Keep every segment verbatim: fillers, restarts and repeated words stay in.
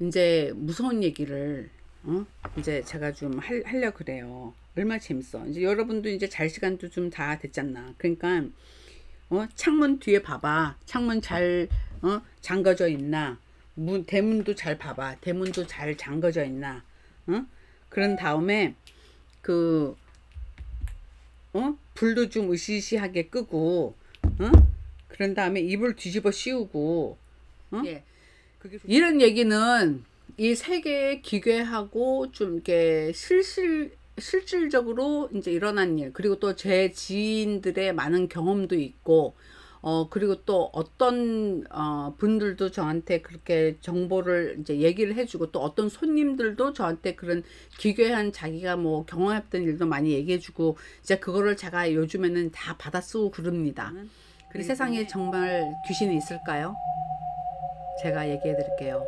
이제 무서운 얘기를 어? 이제 제가 좀 할, 하려 그래요. 얼마나 재밌어. 이제 여러분도 이제 잘 시간도 좀 다 됐잖아. 그러니까 어? 창문 뒤에 봐봐. 창문 잘 어? 잠가져 있나? 문, 대문도 잘 봐봐. 대문도 잘 잠가져 있나? 어? 그런 다음에 그 어? 불도 좀 으시시하게 끄고 어? 그런 다음에 이불 뒤집어 씌우고 어? 예. 그게 이런 얘기는 이 세 개의 기괴하고 좀 이렇게 실실 실질적으로 이제 일어난 일, 그리고 또 제 지인들의 많은 경험도 있고 어 그리고 또 어떤 어 분들도 저한테 그렇게 정보를 이제 얘기를 해주고, 또 어떤 손님들도 저한테 그런 기괴한 자기가 뭐 경험했던 일도 많이 얘기해주고, 이제 그거를 제가 요즘에는 다 받아 쓰고 그럽니다. 이 세상에 정말 귀신이 있을까요? 제가 얘기해 드릴게요.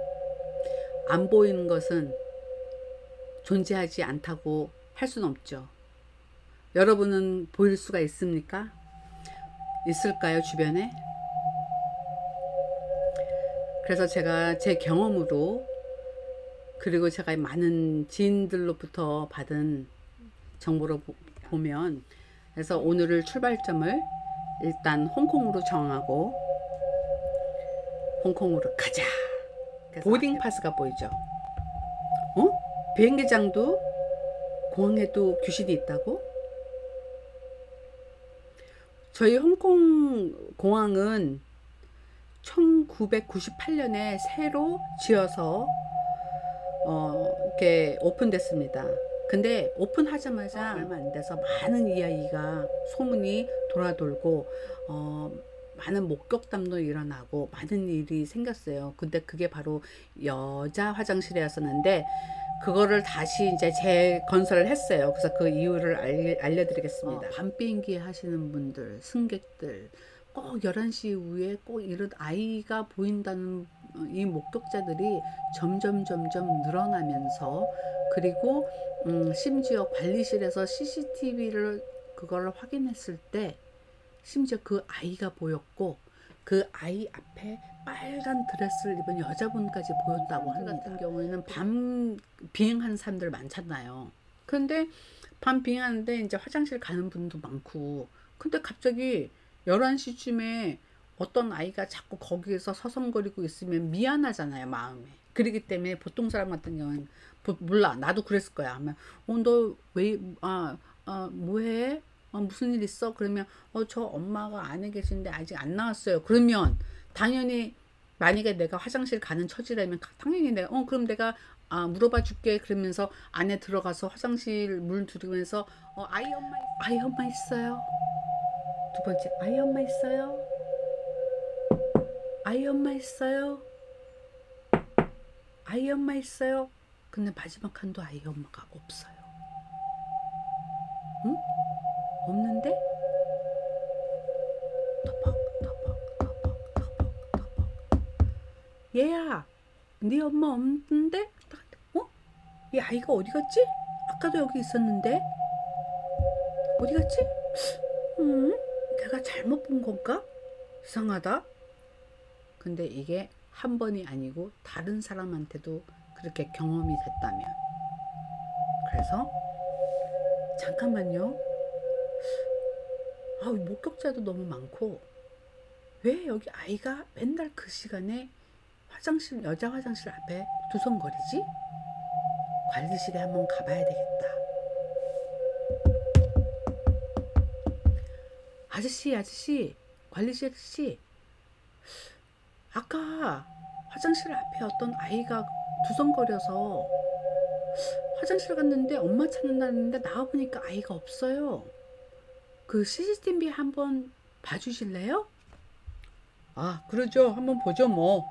안 보이는 것은 존재하지 않다고 할 수는 없죠. 여러분은 보일 수가 있습니까? 있을까요, 주변에? 그래서 제가 제 경험으로, 그리고 제가 많은 지인들로부터 받은 정보로 보면, 그래서 오늘을 출발점을 일단 홍콩으로 정하고 홍콩으로 가자. 보딩 파스가 보이죠? 어? 비행기장도, 공항에도 귀신이 있다고? 저희 홍콩 공항은 천구백구십팔 년에 새로 지어서 어, 이렇게 오픈됐습니다. 근데 오픈하자마자 얼마 안 돼서 많은 이야기가, 소문이 돌아돌고 어, 많은 목격담도 일어나고 많은 일이 생겼어요. 근데 그게 바로 여자 화장실이었었는데 그거를 다시 이제 재건설을 했어요. 그래서 그 이유를 알려, 알려드리겠습니다. 어, 밤 비행기 하시는 분들, 승객들, 꼭 열한 시 이후에 꼭 이런 아이가 보인다는 이 목격자들이 점점 점점 늘어나면서, 그리고 음, 심지어 관리실에서 씨씨티비를 그걸 확인했을 때 심지어 그 아이가 보였고, 그 아이 앞에 빨간 드레스를 입은 여자분까지 보였다고 합니다. 같은 경우에는 밤 비행하는 사람들 많잖아요. 근데 밤 비행하는데 이제 화장실 가는 분도 많고, 근데 갑자기 열한 시쯤에 어떤 아이가 자꾸 거기에서 서성거리고 있으면 미안하잖아요, 마음에. 그러기 때문에 보통 사람 같은 경우는 몰라, 나도 그랬을 거야 하면, 어, 너 왜, 아, 아, 뭐해? 어, 무슨 일 있어? 그러면 어, 저 엄마가 안에 계신데 아직 안 나왔어요. 그러면 당연히 만약에 내가 화장실 가는 처지라면 당연히 내가 어 그럼 내가 아, 물어봐 줄게 그러면서 안에 들어가서 화장실 물 들이면서 어, 아이 엄마 있어요? 아이 엄마 있어요? 두 번째, 아이 엄마 있어요? 아이 엄마 있어요? 아이 엄마 있어요? 근데 마지막 칸도 아이 엄마가 없어요. 응? 없는데? 터벅 터벅 터벅 터벅 터벅. 얘야, 네 엄마 없는데? 어? 얘 아이가 어디 갔지? 아까도 여기 있었는데 어디 갔지? 음, 내가 잘못 본 건가? 이상하다. 근데 이게 한 번이 아니고 다른 사람한테도 그렇게 경험이 됐다면, 그래서 잠깐만요, 아, 목격자도 너무 많고 왜 여기 아이가 맨날 그 시간에 화장실, 여자 화장실 앞에 두성거리지? 관리실에 한번 가봐야 되겠다. 아저씨, 아저씨, 관리실 아저씨, 아까 화장실 앞에 어떤 아이가 두성거려서 화장실 갔는데 엄마 찾는다는데 나와보니까 아이가 없어요. 그 씨씨티비 한번 봐주실래요? 아, 그러죠. 한번 보죠, 뭐.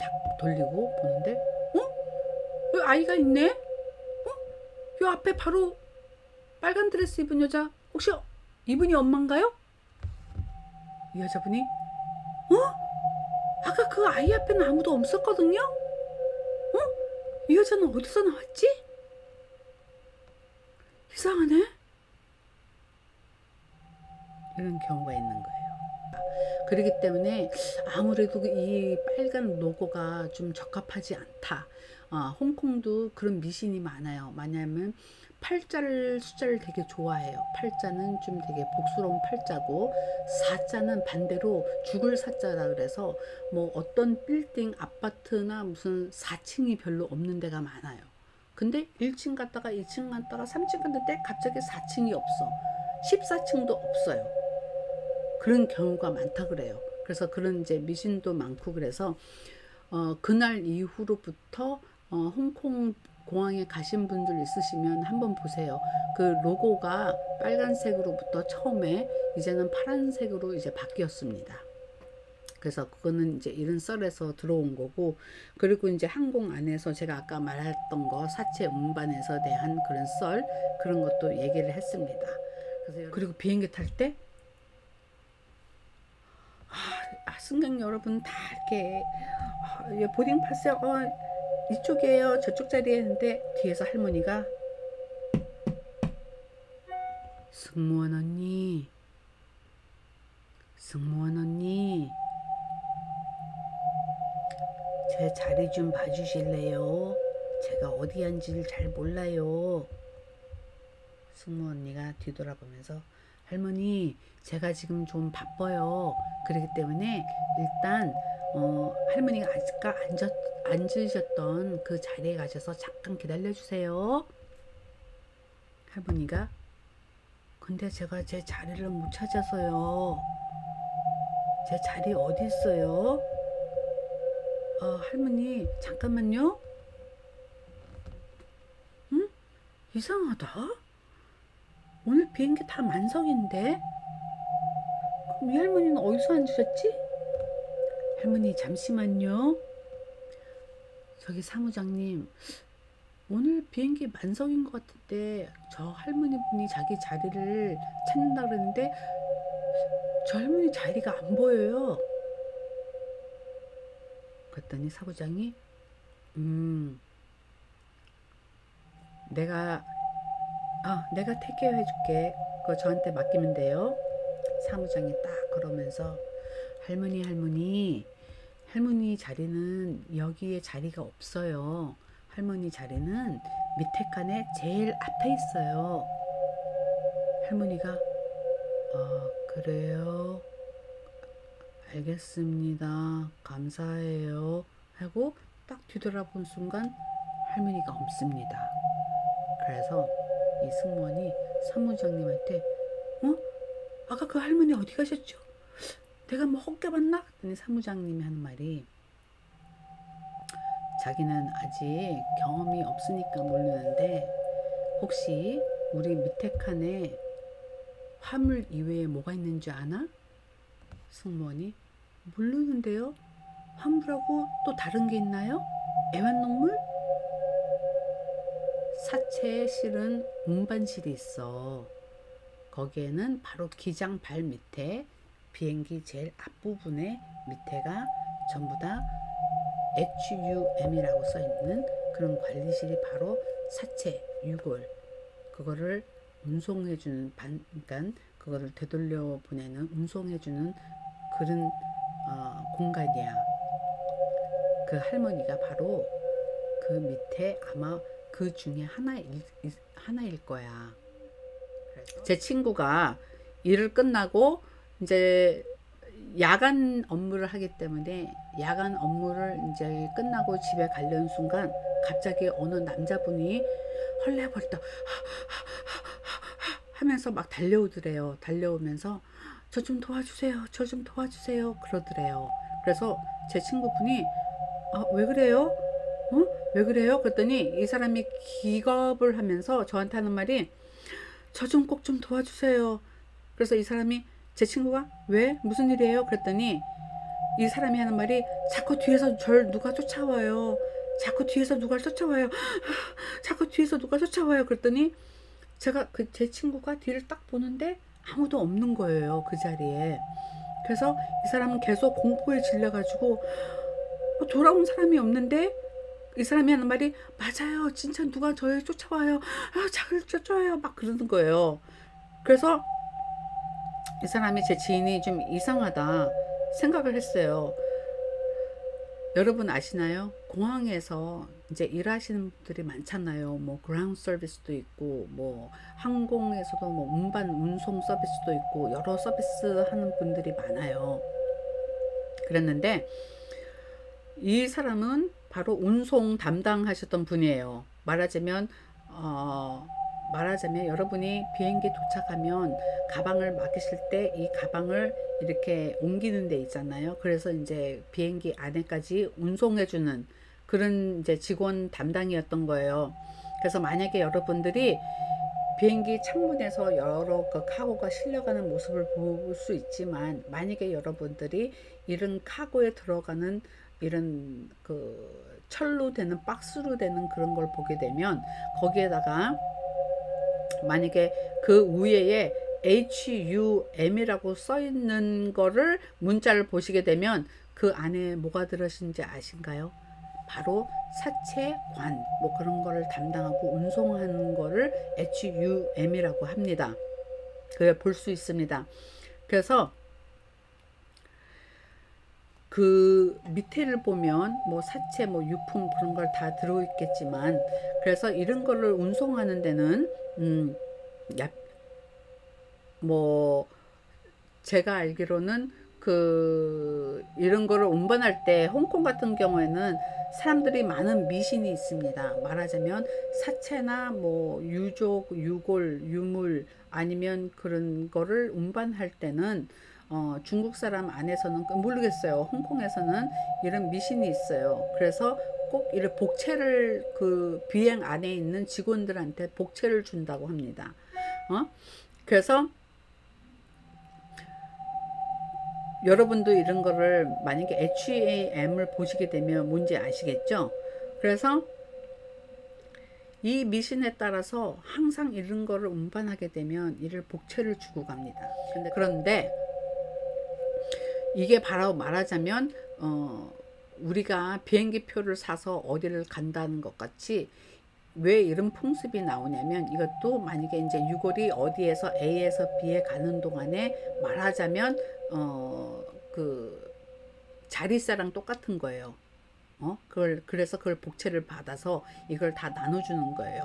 딱 돌리고 보는데, 어? 여기 아이가 있네? 어? 요 앞에 바로 빨간 드레스 입은 여자, 혹시 이분이 엄마인가요? 이 여자분이, 어? 아까 그 아이 앞에는 아무도 없었거든요? 어? 이 여자는 어디서 나왔지? 이상하네? 이런 경우가 있는 거예요. 그렇기 때문에 아무래도 이 빨간 로고가 좀 적합하지 않다. 어, 홍콩도 그런 미신이 많아요. 왜냐하면 팔자를 숫자를 되게 좋아해요. 팔자는 좀 되게 복스러운 팔자고, 사자는 반대로 죽을 사자라 그래서 뭐 어떤 빌딩 아파트나 무슨 사 층이 별로 없는 데가 많아요. 근데 일 층 갔다가 이 층 갔다가 삼 층 갔는데 갑자기 사 층이 없어. 십사 층도 없어요. 그런 경우가 많다 그래요. 그래서 그런 이제 미신도 많고, 그래서 어, 그날 이후로부터 어, 홍콩 공항에 가신 분들 있으시면 한번 보세요. 그 로고가 빨간색으로부터 처음에 이제는 파란색으로 이제 바뀌었습니다. 그래서 그거는 이제 이런 썰에서 들어온 거고, 그리고 이제 항공 안에서 제가 아까 말했던 거 사체 운반에서 대한 그런 썰, 그런 것도 얘기를 했습니다. 그래서 그리고 비행기 탈 때 아, 승객 여러분 다 이렇게 아, 보딩 파스요. 어, 이쪽이에요. 저쪽 자리에 있는데 뒤에서 할머니가 승무원 언니, 승무원 언니, 제 자리 좀 봐주실래요? 제가 어디 앉을지 잘 몰라요. 승무원 언니가 뒤돌아보면서 할머니, 제가 지금 좀 바빠요. 그렇기 때문에 일단 어, 할머니가 아직까 앉았, 앉으셨던 그 자리에 가셔서 잠깐 기다려주세요. 할머니가 근데 제가 제 자리를 못 찾아서요. 제 자리 어디 있어요? 어, 할머니 잠깐만요. 응? 이상하다. 오늘 비행기 다 만석인데? 그럼 이 할머니는 어디서 앉으셨지? 할머니 잠시만요. 저기 사무장님, 오늘 비행기 만석인 것 같은데 저 할머니 분이 자기 자리를 찾는다 그랬는데 저 할머니 자리가 안 보여요. 그랬더니 사무장이 음 내가 아 내가 택해요 해줄게. 그거 저한테 맡기면 돼요. 사무장이 딱 그러면서 할머니 할머니 할머니 자리는 여기에 자리가 없어요. 할머니 자리는 밑에 칸에 제일 앞에 있어요. 할머니가 아 그래요? 알겠습니다. 감사해요. 하고 딱 뒤돌아본 순간 할머니가 없습니다. 그래서 이 승무원이 사무장님한테 어? 아까 그 할머니 어디 가셨죠? 내가 뭐 헛겨봤나? 그랬더니 사무장님이 하는 말이 자기는 아직 경험이 없으니까 모르는데 혹시 우리 밑에 칸에 화물 이외에 뭐가 있는 줄 아나? 승무원이 모르는데요. 화물하고 또 다른 게 있나요? 애완동물? 사체에 실은 운반실이 있어. 거기에는 바로 기장 발 밑에 비행기 제일 앞부분에 밑에가 전부 다 hum이라고 써있는 그런 관리실이 바로 사체, 유골 그거를 운송해주는 반, 그러니까 그거를 되돌려 보내는 운송해주는 그런 어, 공간이야. 그 할머니가 바로 그 밑에 아마 그 중에 하나일, 하나일 거야. 그래서 제 친구가 일을 끝나고 이제 야간 업무를 하기 때문에 야간 업무를 이제 끝나고 집에 가려는 순간 갑자기 어느 남자분이 헐레벌떡 하면서 막 달려오더래요. 달려오면서 저 좀 도와주세요. 저 좀 도와주세요. 그러더래요. 그래서 제 친구분이 아, 왜 그래요? 응? 왜 그래요? 그랬더니 이 사람이 기겁을 하면서 저한테 하는 말이 저 좀 꼭 좀 도와주세요. 그래서 이 사람이 제 친구가 왜? 무슨 일이에요? 그랬더니 이 사람이 하는 말이 자꾸 뒤에서 절 누가 쫓아와요. 자꾸 뒤에서 누가 쫓아와요. 자꾸 뒤에서 누가 쫓아와요. 그랬더니 제가 그 제 친구가 뒤를 딱 보는데 아무도 없는 거예요. 그 자리에. 그래서 이 사람은 계속 공포에 질려가지고 돌아온 사람이 없는데 이 사람이 하는 말이 맞아요. 진짜 누가 저를 쫓아와요. 아, 자꾸 쫓아와요. 막 그러는 거예요. 그래서 이 사람이 제 지인이 좀 이상하다. 생각을 했어요. 여러분 아시나요? 공항에서 이제 일하시는 분들이 많잖아요. 뭐 그라운드 서비스도 있고 뭐 항공에서도 뭐 운반 운송 서비스도 있고 여러 서비스 하는 분들이 많아요. 그랬는데 이 사람은 바로 운송 담당하셨던 분이에요. 말하자면 어 말하자면 여러분이 비행기 도착하면 가방을 맡기실 때 이 가방을 이렇게 옮기는 데 있잖아요. 그래서 이제 비행기 안에까지 운송해 주는 그런 이제 직원 담당이었던 거예요. 그래서 만약에 여러분들이 비행기 창문에서 여러 그 카고가 실려가는 모습을 볼 수 있지만, 만약에 여러분들이 이런 카고에 들어가는 이런 그 철로 되는 박스로 되는 그런 걸 보게 되면 거기에다가 만약에 그 위에 홈 이라고 써 있는 거를 문자를 보시게 되면 그 안에 뭐가 들어있는지 아신가요? 바로 사채관 뭐 그런 거를 담당하고 운송하는 거를 홈 이라고 합니다. 그걸 볼 수 있습니다. 그래서 그 밑에를 보면 뭐 사채 뭐 유품 그런 걸 다 들어 있겠지만, 그래서 이런 거를 운송하는 데는 음, 야, 뭐 제가 알기로는 그 이런 거를 운반할 때 홍콩 같은 경우에는 사람들이 많은 미신이 있습니다. 말하자면 사채나 뭐 유족, 유골, 유물 아니면 그런 거를 운반할 때는 어, 중국 사람 안에서는 모르겠어요. 홍콩에서는 이런 미신이 있어요. 그래서 꼭 이런 복채를 그 비행 안에 있는 직원들한테 복채를 준다고 합니다. 어? 그래서 여러분도 이런 거를 만약에 홈을 보시게 되면 뭔지 아시겠죠? 그래서 이 미신에 따라서 항상 이런 거를 운반하게 되면 이를 복채를 주고 갑니다. 근데 그런데 이게 바로 말하자면 어, 우리가 비행기 표를 사서 어디를 간다는 것 같이 왜 이런 풍습이 나오냐면, 이것도 만약에 이제 유골이 어디에서 A에서 B에 가는 동안에 말하자면 어, 그 자릿사랑 똑같은 거예요. 어? 그걸 그래서 그걸 복채를 받아서 이걸 다 나눠주는 거예요.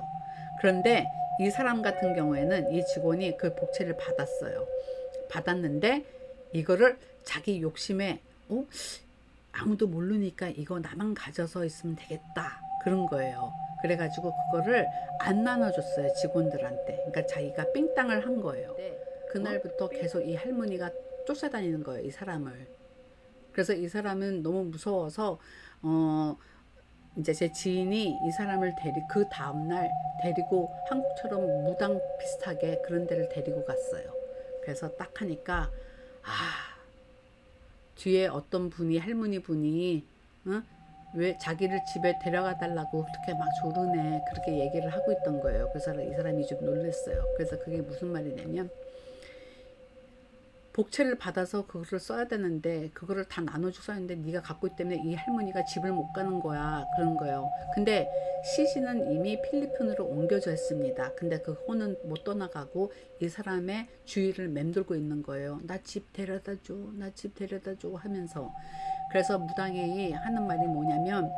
그런데 이 사람 같은 경우에는 이 직원이 그 복채를 받았어요. 받았는데 이거를 자기 욕심에 어? 아무도 모르니까 이거 나만 가져서 있으면 되겠다 그런 거예요. 그래가지고 그거를 안 나눠줬어요 직원들한테. 그러니까 자기가 삥땅을 한 거예요. 그날부터 계속 이 할머니가 쫓아다니는 거예요 이 사람을. 그래서 이 사람은 너무 무서워서 어 이제 제 지인이 이 사람을 데리 그 다음날 데리고 한국처럼 무당 비슷하게 그런 데를 데리고 갔어요. 그래서 딱 하니까 아, 뒤에 어떤 분이 할머니 분이 어? 왜 자기를 집에 데려가 달라고 어떻게 막 조르네 그렇게 얘기를 하고 있던 거예요. 그래서 이 사람이 좀 놀랐어요. 그래서 그게 무슨 말이냐면 복채를 받아서 그거를 써야 되는데 그거를 다 나눠줘서 했는데 네가 갖고 있기 때문에 이 할머니가 집을 못 가는 거야 그런 거예요. 근데 시신은 이미 필리핀으로 옮겨져 있습니다. 근데 그 혼은 못 떠나가고 이 사람의 주위를 맴돌고 있는 거예요. 나 집 데려다 줘, 나 집 데려다 줘 하면서. 그래서 무당이 하는 말이 뭐냐면,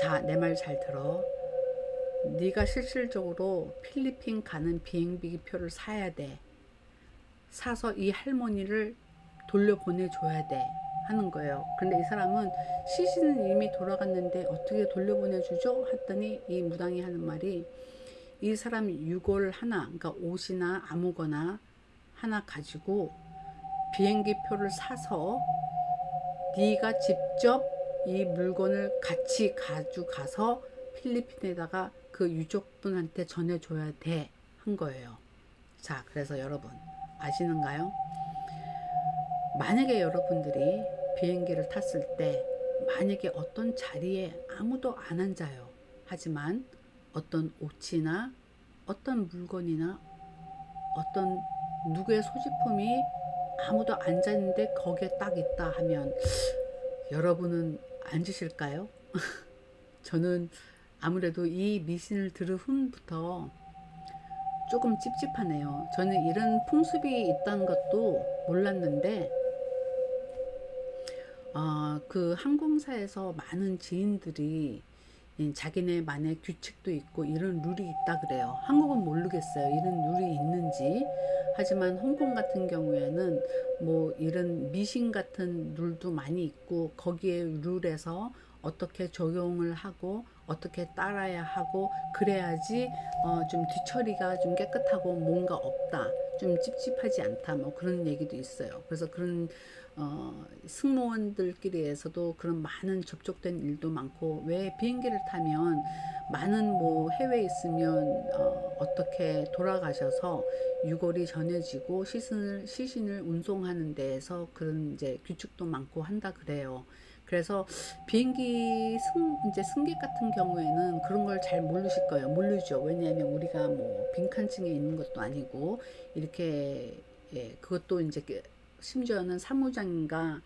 자, 내 말 잘 들어. 네가 실질적으로 필리핀 가는 비행기 표를 사야 돼. 사서 이 할머니를 돌려보내줘야 돼 하는 거예요. 근데 이 사람은 시신은 이미 돌아갔는데 어떻게 돌려보내주죠? 했더니 이 무당이 하는 말이, 이 사람 유골 하나, 그러니까 옷이나 아무거나 하나 가지고 비행기 표를 사서 네가 직접 이 물건을 같이 가져가서 필리핀에다가 그 유족분한테 전해줘야 돼 한 거예요. 자, 그래서 여러분 아시는가요? 만약에 여러분들이 비행기를 탔을 때 만약에 어떤 자리에 아무도 안 앉아요. 하지만 어떤 옷이나 어떤 물건이나 어떤 누구의 소지품이 아무도 앉아 있는데 거기에 딱 있다 하면 여러분은 앉으실까요? 저는 아무래도 이 미신을 들은 후부터 조금 찝찝하네요. 저는 이런 풍습이 있다는 것도 몰랐는데 어, 그 항공사에서 많은 지인들이 자기네만의 규칙도 있고 이런 룰이 있다 그래요. 한국은 모르겠어요, 이런 룰이 있는지. 하지만 홍콩 같은 경우에는 뭐 이런 미신 같은 룰도 많이 있고, 거기에 룰에서 어떻게 적용을 하고 어떻게 따라야 하고, 그래야지 어 좀 뒤처리가 좀 깨끗하고 뭔가 없다, 좀 찝찝하지 않다, 뭐 그런 얘기도 있어요. 그래서 그런 어 승무원들끼리에서도 그런 많은 접촉된 일도 많고, 왜 비행기를 타면 많은 뭐 해외에 있으면 어 어떻게 돌아가셔서 유골이 전해지고 시신을 시신을 운송하는 데에서 그런 이제 규칙도 많고 한다 그래요. 그래서 비행기 승, 이제 승객 같은 경우에는 그런 걸 잘 모르실 거예요. 모르죠. 왜냐하면 우리가 뭐 빈칸층에 있는 것도 아니고, 이렇게, 예, 그것도 이제 심지어는 사무장인가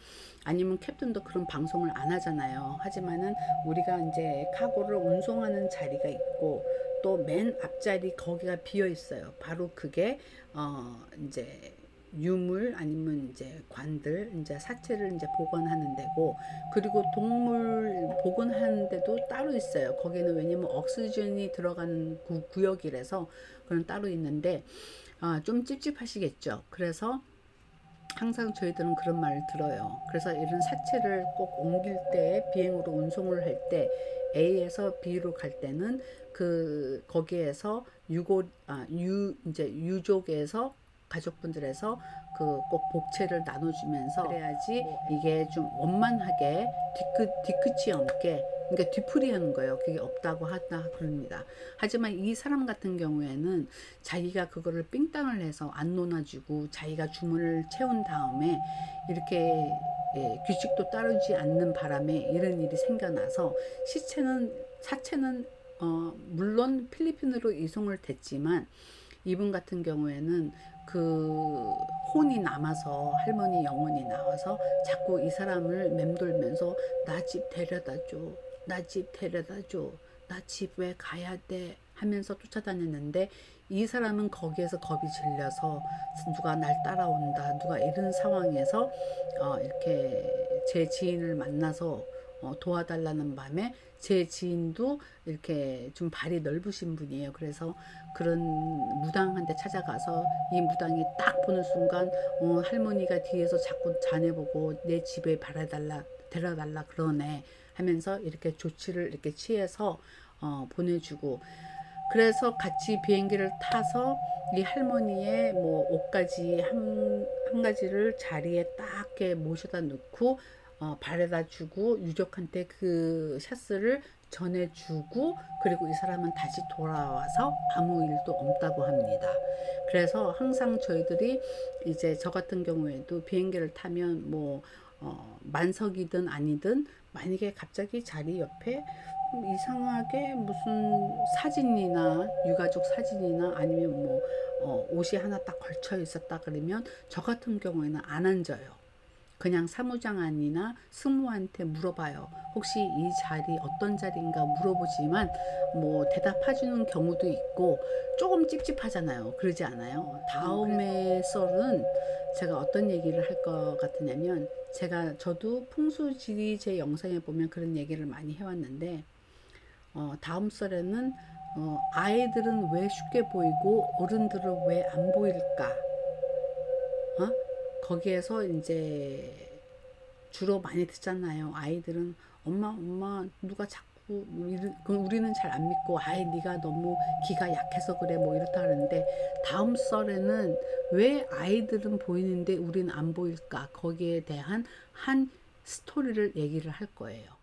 아니면 캡틴도 그런 방송을 안 하잖아요. 하지만은 우리가 이제 카고를 운송하는 자리가 있고, 또 맨 앞자리 거기가 비어 있어요. 바로 그게, 어, 이제, 유물 아니면 이제 관들, 이제 사체를 이제 보관하는 데고, 그리고 동물 보관하는 데도 따로 있어요. 거기는 왜냐면 옥시전이 들어가는 구, 구역이라서 그건 따로 있는데, 아, 좀 찝찝하시겠죠. 그래서 항상 저희들은 그런 말을 들어요. 그래서 이런 사체를 꼭 옮길 때, 비행으로 운송을 할 때 A에서 B로 갈 때는 그 거기에서 유고 아, 유 이제 유족에서 가족분들에서 그 꼭 복채를 나눠주면서, 그래야지 이게 좀 원만하게 뒤끝, 뒤끝이 없게, 그러니까 뒤풀이 하는 거예요. 그게 없다고 하다 그럽니다. 하지만 이 사람 같은 경우에는 자기가 그거를 삥땅을 해서 안 논아주고 자기가 주문을 채운 다음에 이렇게, 예, 규칙도 따르지 않는 바람에 이런 일이 생겨나서 시체는, 사체는 어, 물론 필리핀으로 이송을 됐지만, 이분 같은 경우에는 그 혼이 남아서, 할머니 영혼이 나와서 자꾸 이 사람을 맴돌면서 나 집 데려다 줘, 나 집 데려다 줘, 나 집에 가야 돼 하면서 쫓아다녔는데, 이 사람은 거기에서 겁이 질려서 누가 날 따라온다, 누가 이런 상황에서 어 이렇게 제 지인을 만나서 어 도와달라는 밤에, 제 지인도 이렇게 좀 발이 넓으신 분이에요. 그래서 그런 무당한테 찾아가서, 이 무당이 딱 보는 순간 어, 할머니가 뒤에서 자꾸 자네 보고 내 집에 바라달라, 데려달라 그러네 하면서 이렇게 조치를 이렇게 취해서 어, 보내주고, 그래서 같이 비행기를 타서 이 할머니의 뭐 옷까지 한, 한 가지를 자리에 딱 모셔다 놓고 어, 바래다 주고, 유족한테 그 샷스를 전해주고, 그리고 이 사람은 다시 돌아와서 아무 일도 없다고 합니다. 그래서 항상 저희들이 이제 저 같은 경우에도 비행기를 타면 뭐 어, 만석이든 아니든, 만약에 갑자기 자리 옆에 이상하게 무슨 사진이나 유가족 사진이나 아니면 뭐 어, 옷이 하나 딱 걸쳐 있었다 그러면, 저 같은 경우에는 안 앉아요. 그냥 사무장 아니나 승무한테 물어봐요. 혹시 이 자리 어떤 자리인가 물어보지만 뭐 대답해주는 경우도 있고, 조금 찝찝하잖아요. 그러지 않아요? 다음에 썰은 제가 어떤 얘기를 할 것 같으냐면, 제가 저도 풍수지리 제 영상에 보면 그런 얘기를 많이 해왔는데, 어, 다음 썰에는 어, 아이들은 왜 쉽게 보이고 어른들은 왜 안 보일까? 어? 거기에서 이제 주로 많이 듣잖아요. 아이들은 엄마 엄마 누가 자꾸, 우리는 잘 안 믿고 아이 네가 너무 기가 약해서 그래 뭐 이렇다 하는데, 다음 썰에는 왜 아이들은 보이는데 우리는 안 보일까, 거기에 대한 한 스토리를 얘기를 할 거예요.